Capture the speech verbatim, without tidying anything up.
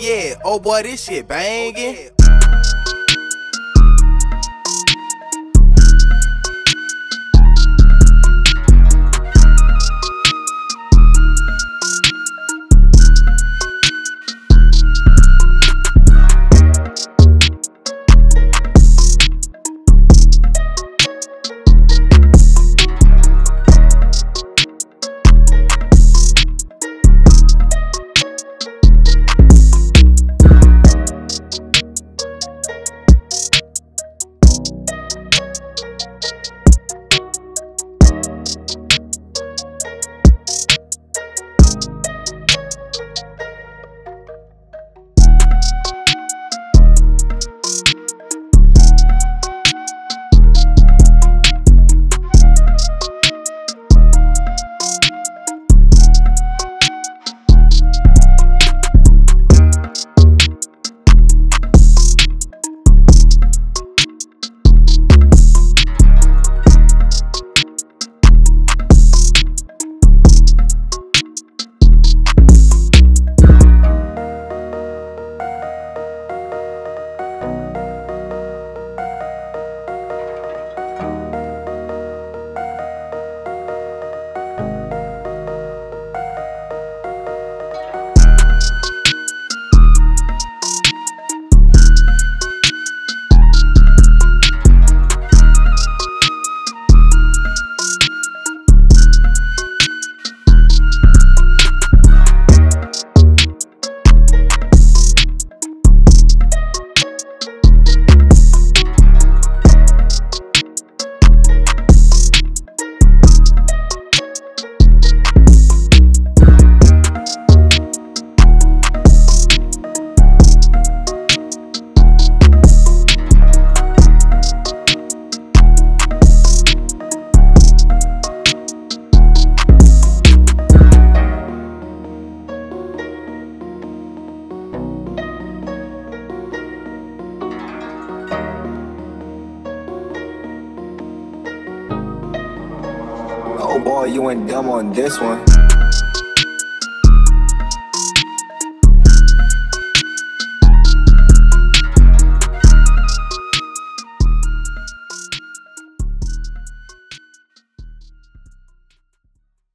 yeah, oh boy, this shit bangin'. Boy, you ain't dumb on this one.